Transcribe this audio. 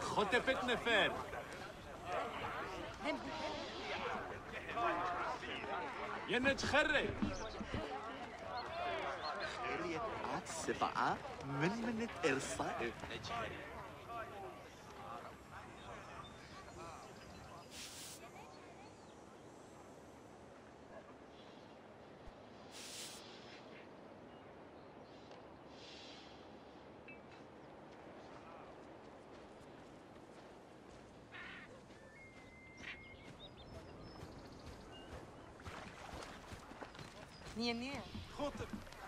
خطفت نفاد. يا نتخرج خيرية 7 من منة إرصائف. خطف